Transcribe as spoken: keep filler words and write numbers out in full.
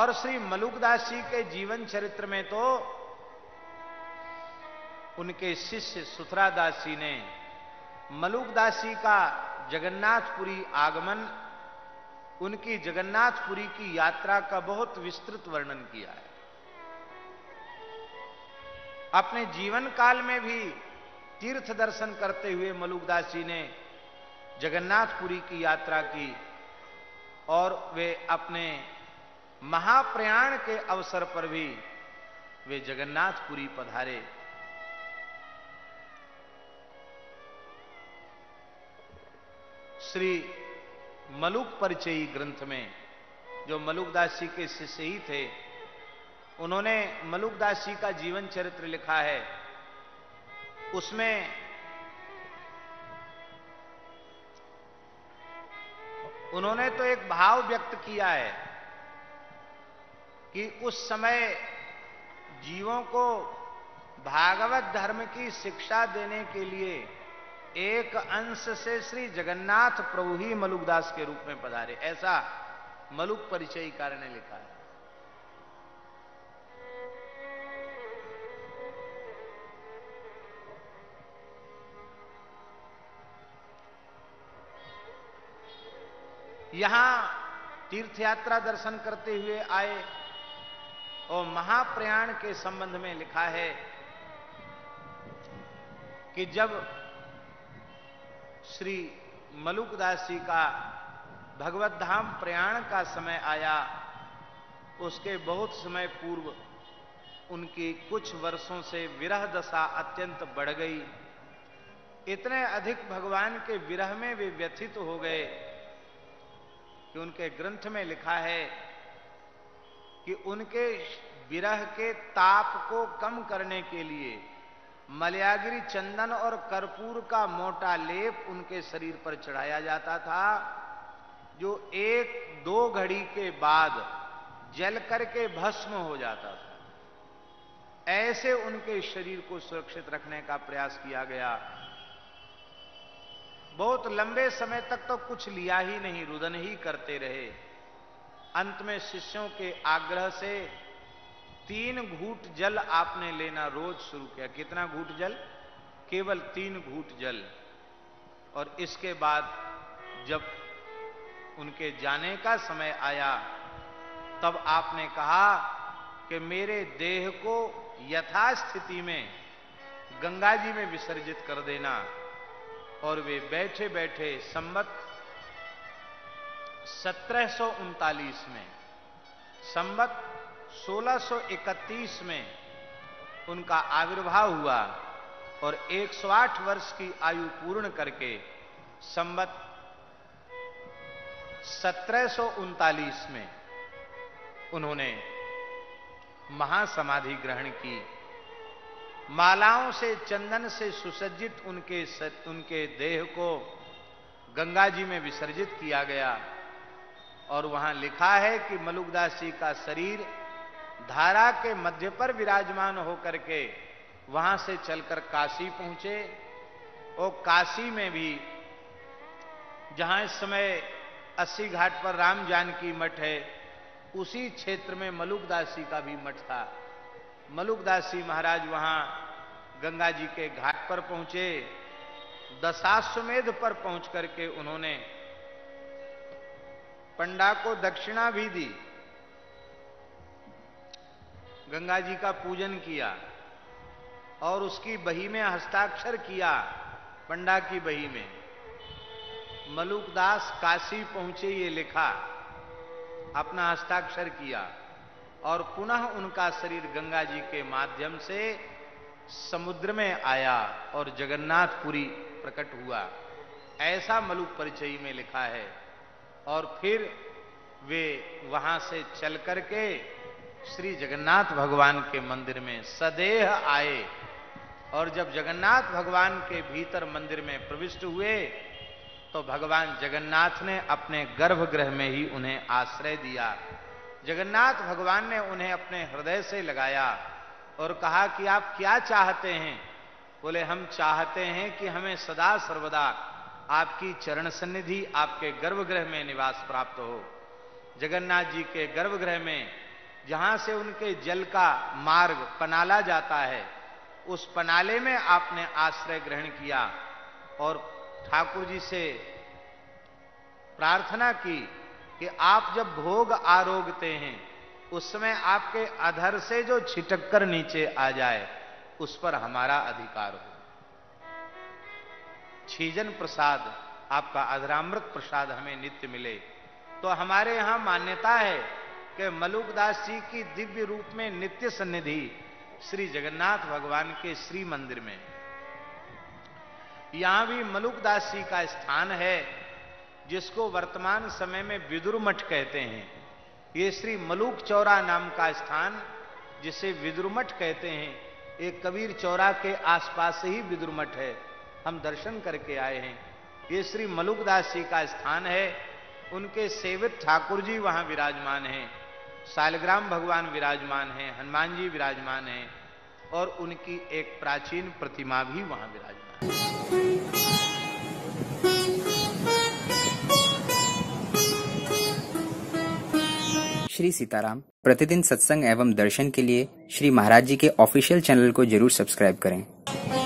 और श्री मलूकदास जी के जीवन चरित्र में तो उनके शिष्य सुथरा दास जी ने मलूकदास जी का जगन्नाथपुरी आगमन, उनकी जगन्नाथपुरी की यात्रा का बहुत विस्तृत वर्णन किया है। अपने जीवन काल में भी तीर्थ दर्शन करते हुए मलूकदास जी ने जगन्नाथपुरी की यात्रा की और वे अपने महाप्रयाण के अवसर पर भी वे जगन्नाथपुरी पधारे। श्री मलूक परिचय ग्रंथ में जो मलूकदास जी के शिष्य ही थे, उन्होंने मलूकदास जी का जीवन चरित्र लिखा है। उसमें उन्होंने तो एक भाव व्यक्त किया है कि उस समय जीवों को भागवत धर्म की शिक्षा देने के लिए एक अंश से श्री जगन्नाथ प्रभु ही मलूकदास के रूप में पधारे, ऐसा मलूक परिचय कार ने लिखा है। यहां तीर्थ यात्रा दर्शन करते हुए आए और महाप्रयाण के संबंध में लिखा है कि जब श्री मलूकदास जी का भगवत धाम प्रयाण का समय आया, उसके बहुत समय पूर्व उनकी कुछ वर्षों से विरह दशा अत्यंत बढ़ गई। इतने अधिक भगवान के विरह में वे व्यथित हो गए कि उनके ग्रंथ में लिखा है कि उनके विरह के ताप को कम करने के लिए मलयागिरी चंदन और कर्पूर का मोटा लेप उनके शरीर पर चढ़ाया जाता था, जो एक दो घड़ी के बाद जल करके भस्म हो जाता था। ऐसे उनके शरीर को सुरक्षित रखने का प्रयास किया गया। बहुत लंबे समय तक तो कुछ लिया ही नहीं, रुदन ही करते रहे। अंत में शिष्यों के आग्रह से तीन घूट जल आपने लेना रोज शुरू किया। कितना घूट जल? केवल तीन घूट जल। और इसके बाद जब उनके जाने का समय आया, तब आपने कहा कि मेरे देह को यथास्थिति में गंगा जी में विसर्जित कर देना। और वे बैठे बैठे संवत सत्रह सौ उनतालीस में, संवत सोलह सौ इकतीस में उनका आविर्भाव हुआ और एक सौ आठ वर्ष की आयु पूर्ण करके संवत सत्रह सौ उनतालीस में उन्होंने महासमाधि ग्रहण की। मालाओं से चंदन से सुसज्जित उनके उनके देह को गंगा जी में विसर्जित किया गया। और वहां लिखा है कि मलूकदास जी का शरीर धारा के मध्य पर विराजमान होकर के वहां से चलकर काशी पहुंचे और काशी में भी, जहां इस समय अस्सी घाट पर राम जानकी मठ है, उसी क्षेत्र में मलूकदास जी का भी मठ था। मलूकदास जी महाराज वहां गंगा जी के घाट पर पहुंचे। दशाश्वमेध पर पहुंच करके उन्होंने पंडा को दक्षिणा भी दी, गंगा जी का पूजन किया और उसकी बही में हस्ताक्षर किया, पंडा की बही में। मलूकदास काशी पहुंचे ये लिखा, अपना हस्ताक्षर किया और पुनः उनका शरीर गंगा जी के माध्यम से समुद्र में आया और जगन्नाथपुरी प्रकट हुआ, ऐसा मलूक परिचय में लिखा है। और फिर वे वहां से चल करके श्री जगन्नाथ भगवान के मंदिर में सदेह आए और जब जगन्नाथ भगवान के भीतर मंदिर में प्रविष्ट हुए तो भगवान जगन्नाथ ने अपने गर्भगृह में ही उन्हें आश्रय दिया। जगन्नाथ भगवान ने उन्हें अपने हृदय से लगाया और कहा कि आप क्या चाहते हैं? बोले, हम चाहते हैं कि हमें सदा सर्वदा आपकी चरण सन्निधि, आपके गर्भगृह में निवास प्राप्त हो। जगन्नाथ जी के गर्भगृह में जहां से उनके जल का मार्ग पनाला जाता है, उस पनाले में आपने आश्रय ग्रहण किया और ठाकुर जी से प्रार्थना की कि आप जब भोग आरोगते हैं उस समय आपके अधर से जो छिटक कर नीचे आ जाए उस पर हमारा अधिकार हो। छीजन प्रसाद, आपका अधरामृत प्रसाद हमें नित्य मिले। तो हमारे यहां मान्यता है कि मलूक दास जी की दिव्य रूप में नित्य सन्निधि श्री जगन्नाथ भगवान के श्री मंदिर में, यहां भी मलूक दास जी का स्थान है जिसको वर्तमान समय में विदुरमठ कहते हैं। ये श्री मलूक चौरा नाम का स्थान जिसे विदुरमठ कहते हैं, एक कबीर चौरा के आसपास ही विदुरमठ है, हम दर्शन करके आए हैं। ये श्री मलूक दास जी का स्थान है, उनके सेवित ठाकुर जी वहां विराजमान हैं, सालग्राम भगवान विराजमान हैं, हनुमान जी विराजमान हैं और उनकी एक प्राचीन प्रतिमा भी वहां विराजमान है। श्री सीताराम, प्रतिदिन सत्संग एवं दर्शन के लिए श्री महाराज जी के ऑफिशियल चैनल को जरूर सब्सक्राइब करें।